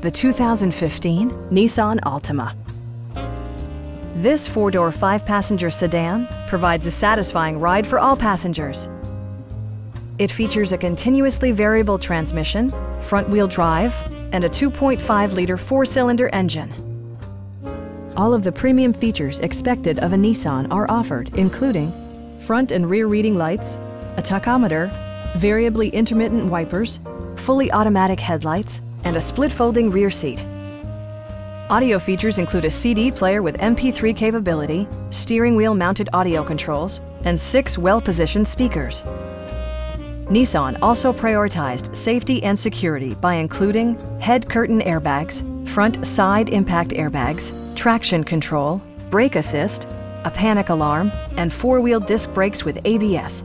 the 2015 Nissan Altima. This four-door, five-passenger sedan provides a satisfying ride for all passengers. It features a continuously variable transmission, front-wheel drive, and a 2.5-liter four-cylinder engine. All of the premium features expected of a Nissan are offered, including front and rear reading lights, a tachometer, variably intermittent wipers, fully automatic headlights, and a split folding rear seat. Audio features include a CD player with MP3 capability, steering wheel mounted audio controls, and 6 well-positioned speakers. Nissan also prioritized safety and security by including head curtain airbags, front side impact airbags, traction control, brake assist, a panic alarm, and four-wheel disc brakes with ABS.